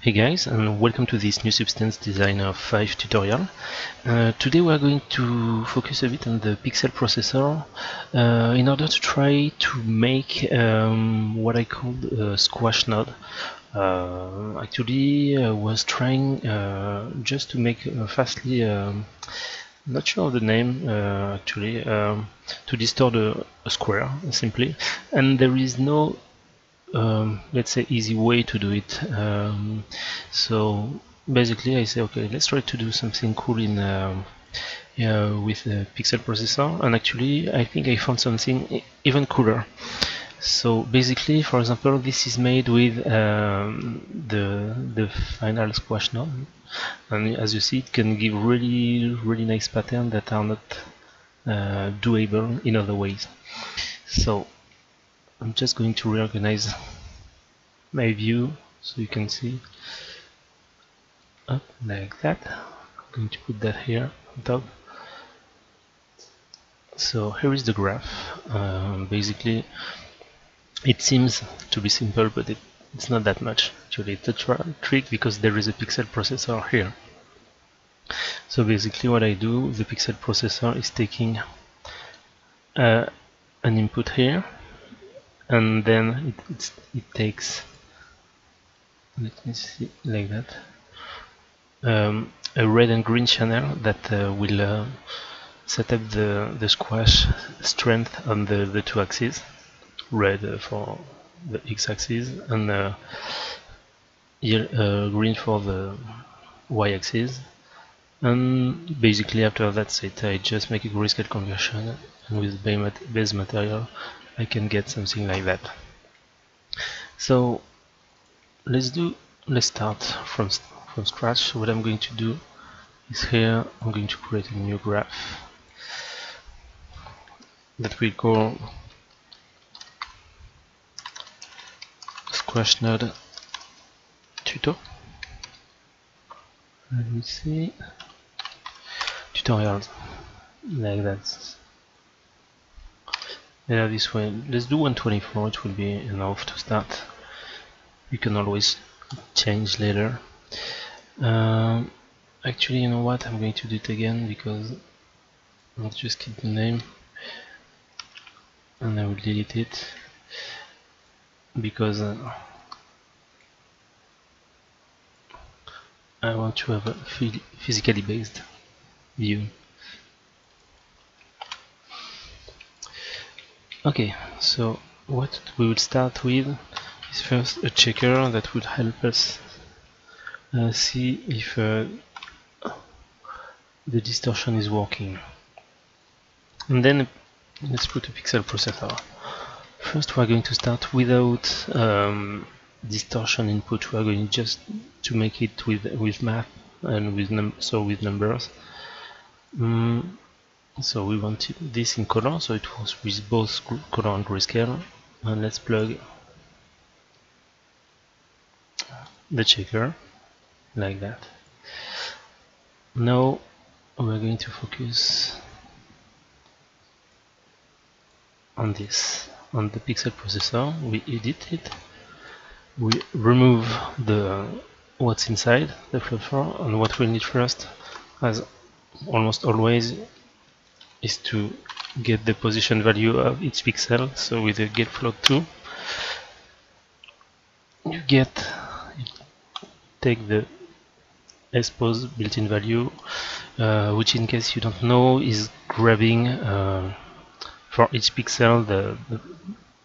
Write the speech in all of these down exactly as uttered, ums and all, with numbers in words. Hey guys, and welcome to this new Substance Designer five tutorial. Uh, today we are going to focus a bit on the pixel processor uh, in order to try to make um, what I call a squash node. Uh, actually, I was trying uh, just to make uh, fastly, um, not sure of the name uh, actually, um, to distort a, a square simply, and there is no Um, let's say easy way to do it. Um, so basically I say, okay, let's try to do something cool in uh, yeah, with the pixel processor, and actually I think I found something even cooler. So basically, for example, this is made with um, the, the final squash node, and as you see it can give really really nice patterns that are not uh, doable in other ways. So I'm just going to reorganize my view so you can see up like that. I'm going to put that here on top. So here is the graph. Um, basically, it seems to be simple, but it, it's not that much. Actually, it's a trick because there is a pixel processor here. So basically, what I do, the pixel processor is taking uh, an input here, and then it, it, it takes, let me see, like that, um, a red and green channel that uh, will uh, set up the, the squash strength on the, the two axes, red uh, for the x-axis and uh, uh, green for the y-axis. And basically after that set, I just make a grayscale conversion, and with base material I can get something like that. So let's do let's start from from scratch. What I'm going to do is, here I'm going to create a new graph that we call Squash Node Tuto. Let me see, tutorials, like that. Yeah, this way. Let's do one twenty-four, it will be enough to start. You can always change later. Um, actually, you know what? I'm going to do it again because I'll just keep the name and I will delete it because uh, I want to have a physically based view. Okay, so what we will start with is first a checker that would help us uh, see if uh, the distortion is working. And then let's put a pixel processor. First we are going to start without um, distortion input. We are going just to make it with with math and with num so with numbers. Mm. So we want this in color, so it works with both color and grayscale. And let's plug the checker like that. Now we're going to focus on this, on the pixel processor. We edit it, we remove the what's inside the flutter, and what we need first, as almost always, is to get the position value of each pixel. So with the get float tool, you get you take the S P O S built-in value, uh, which, in case you don't know, is grabbing uh, for each pixel the, the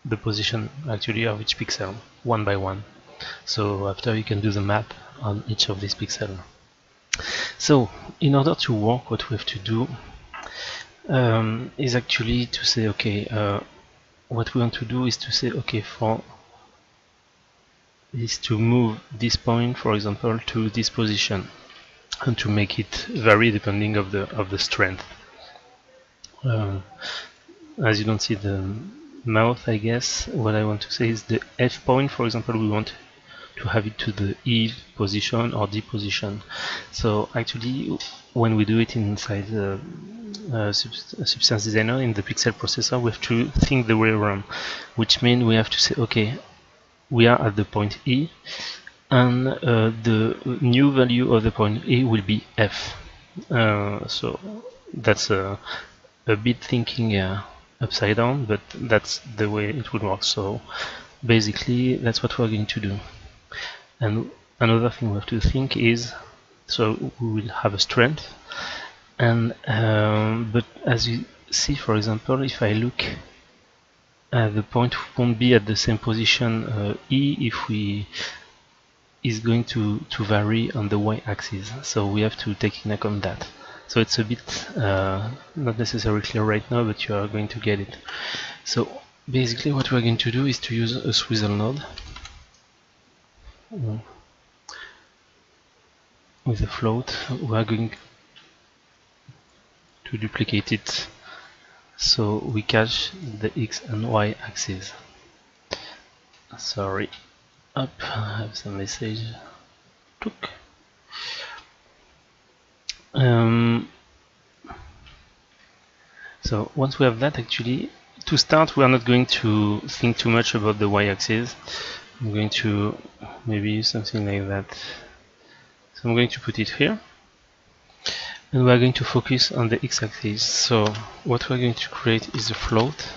the position actually of each pixel one by one. So after you can do the map on each of these pixels. So in order to work, what we have to do Um, is actually to say, okay, uh, what we want to do is to say, okay, for is to move this point, for example, to this position, and to make it vary depending of the of the strength. Uh, as you don't see the mouth, I guess what I want to say is the F point, for example, we want to have it to the E position or D position. So actually, when we do it inside the Uh, Substance Designer in the pixel processor, we have to think the way around, which means we have to say, okay, we are at the point E, and uh, the new value of the point A will be F. Uh, so that's a, a bit thinking uh, upside down, but that's the way it would work. So basically that's what we're going to do. And another thing we have to think is, so we will have a strength, and um, but as you see, for example, if I look, uh, the point won't be at the same position uh, E if we is going to, to vary on the y-axis, so we have to take into account that. So it's a bit uh, not necessarily clear right now, but you are going to get it. So basically what we're going to do is to use a swizzle node with a float. We are going to duplicate it so we cache the x and y axes. Sorry. Up, I have some message. Took. Um, so once we have that, actually, to start, we are not going to think too much about the y-axis. I'm going to maybe use something like that. So I'm going to put it here, and we are going to focus on the x-axis. So what we're going to create is a float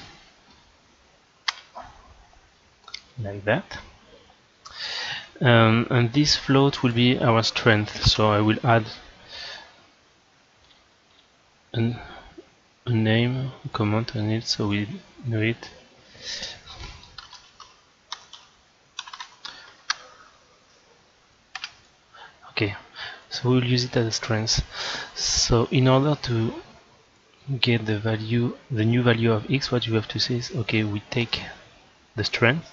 like that. Um, and this float will be our strength, so I will add an, a name, a comment on it, so we know it. Okay, so we'll use it as a strength. So in order to get the value, the new value of x, what you have to say is, okay, we take the strength,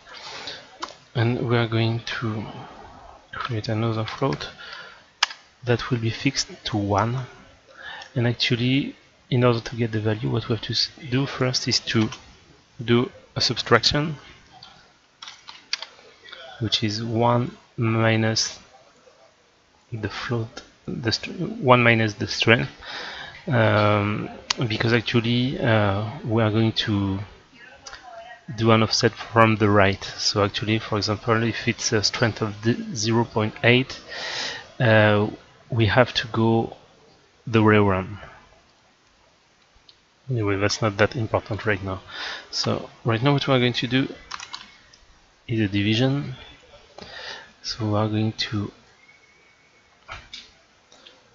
and we are going to create another float that will be fixed to one. And actually, in order to get the value, what we have to do first is to do a subtraction, which is one minus the float, the one minus the strength, um, because actually uh, we are going to do an offset from the right. So actually, for example, if it's a strength of zero point eight, uh, we have to go the way around. Anyway, that's not that important right now. So right now what we are going to do is a division. So we are going to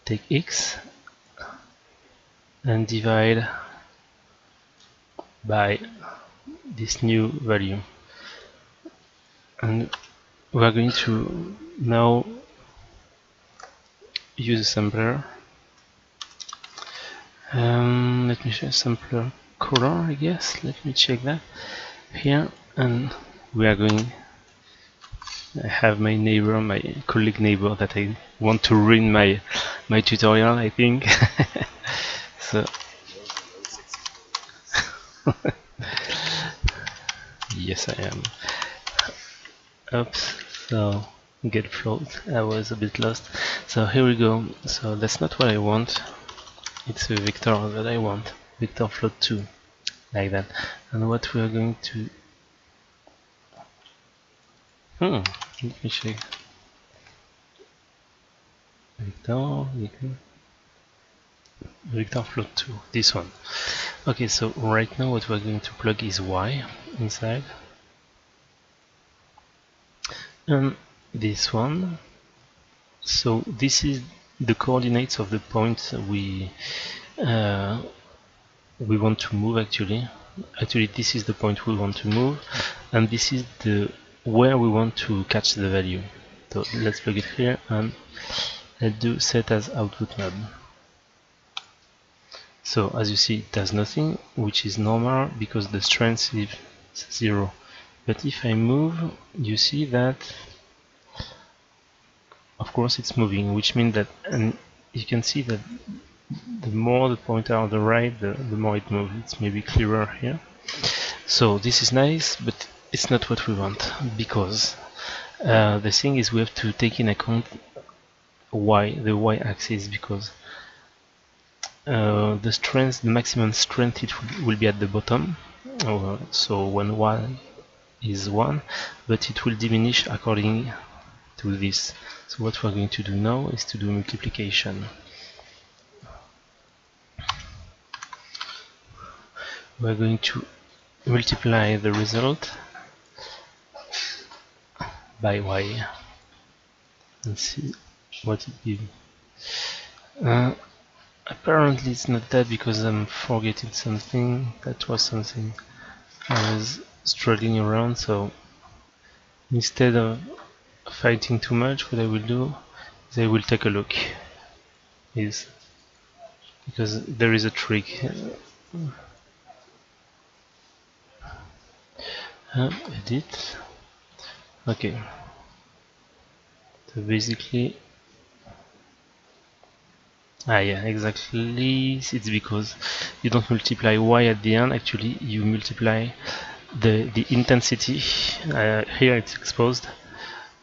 take x and divide by this new value, and we are going to now use a sampler. Um, let me show sampler color, I guess. Let me check that here, and we are going. I have my neighbor, my colleague neighbor, that I want to ruin my my tutorial, I think. So. Yes, I am. Oops, so get float. I was a bit lost. So here we go. So that's not what I want. It's a vector that I want. Vector float two, like that. And what we are going to. Hmm. Let me check. Vector. Vector float two. This one. Okay, so right now what we're going to plug is y inside, and this one. So this is the coordinates of the point we uh, we want to move. Actually, actually this is the point we want to move, and this is the where we want to catch the value. So let's plug it here, and let's do set as output node. So as you see, it does nothing, which is normal because the strength is zero. But if I move, you see that, of course, it's moving, which means that, and you can see that the more the pointer on the right, the, the more it moves. It's maybe clearer here. So this is nice, but it's not what we want, because uh, the thing is we have to take in account y, the y-axis, because Uh, the strength, the maximum strength, it will be at the bottom, uh, so when y is one, but it will diminish according through this. So what we're going to do now is to do multiplication. We're going to multiply the result by y and see what it gives. Uh, apparently it's not that, because I'm forgetting something. That was something I was struggling around, so instead of fighting too much, what I will do is I will take a look, is because there is a trick. Uh, edit. Okay, so basically, ah yeah, exactly, it's because you don't multiply y at the end, actually you multiply the, the intensity, uh, here it's exposed,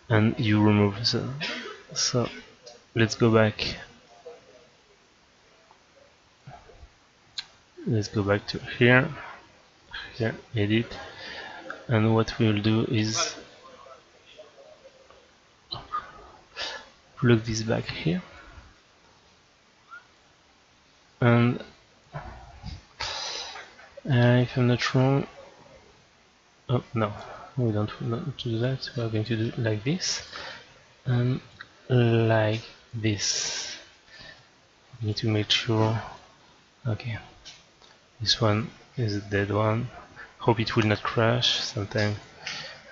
and you remove. So, so let's go back, let's go back to here, here, edit, and what we'll do is plug this back here, and uh, if I'm not wrong, oh no, we don't want to do that. We're going to do it like this and like this. We need to make sure. Okay, this one is a dead one. Hope it will not crash. Sometimes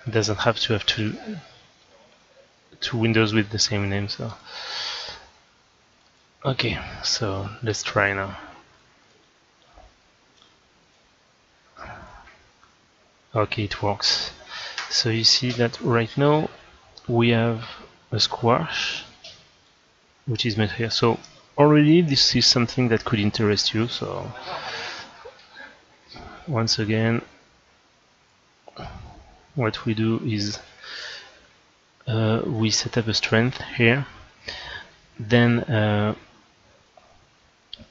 it doesn't have to have two two windows with the same name. So okay, so let's try now. Okay, it works. So you see that right now we have a squash which is made here. So already this is something that could interest you. So once again, what we do is uh, we set up a strength here, then uh,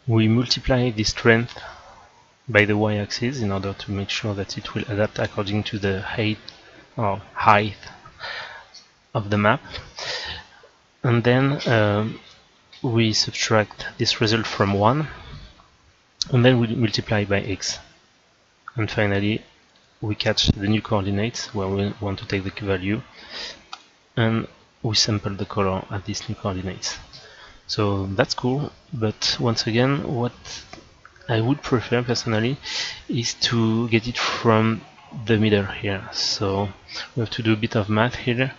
we multiply the strength by the y-axis in order to make sure that it will adapt according to the height or height of the map, and then uh, we subtract this result from one, and then we multiply by x, and finally we catch the new coordinates where we want to take the value, and we sample the color at these new coordinates. So that's cool, but once again, what I would prefer personally is to get it from the middle here. So we have to do a bit of math here.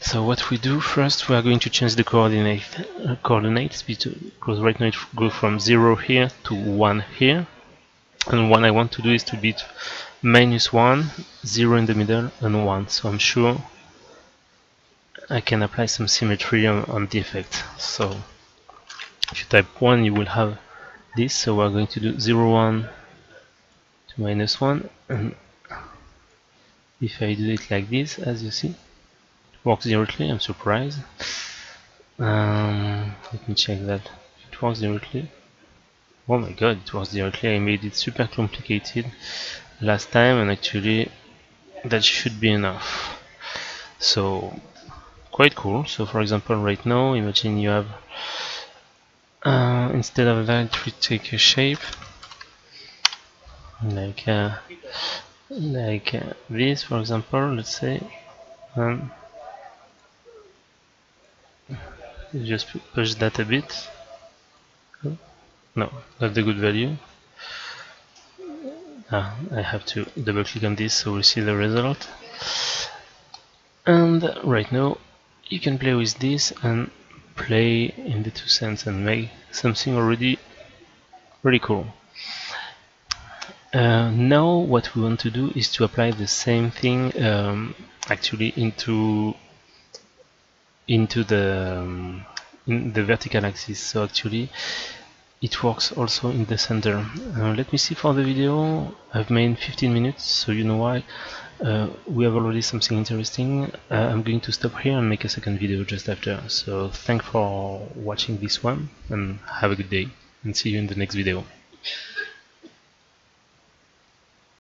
So what we do first, we are going to change the coordinate uh, coordinates, because right now it goes from zero here to one here, and what I want to do is to beat minus one, zero in the middle, and one. So I'm sure I can apply some symmetry on, on the effect. So if you type one, you will have this. So we're going to do zero, one to minus one, and if I do it like this, as you see, it works directly. I'm surprised. Um, let me check that. It works directly. Oh my god, it works directly. I made it super complicated last time, and actually that should be enough. So quite cool. So for example, right now, imagine you have uh, instead of that, we take a shape like uh, like uh, this, for example, let's say, and just push that a bit. No, not the good value. Ah, I have to double click on this so we we'll see the result. And right now you can play with this and play in the two cents and make something already really cool. Uh, now what we want to do is to apply the same thing um, actually into into the um, in the vertical axis. So actually it works also in the center. Uh, let me see for the video. I've made fifteen minutes, so you know why. Uh, we have already something interesting. Uh, I'm going to stop here and make a second video just after. So thanks for watching this one, and have a good day, and see you in the next video.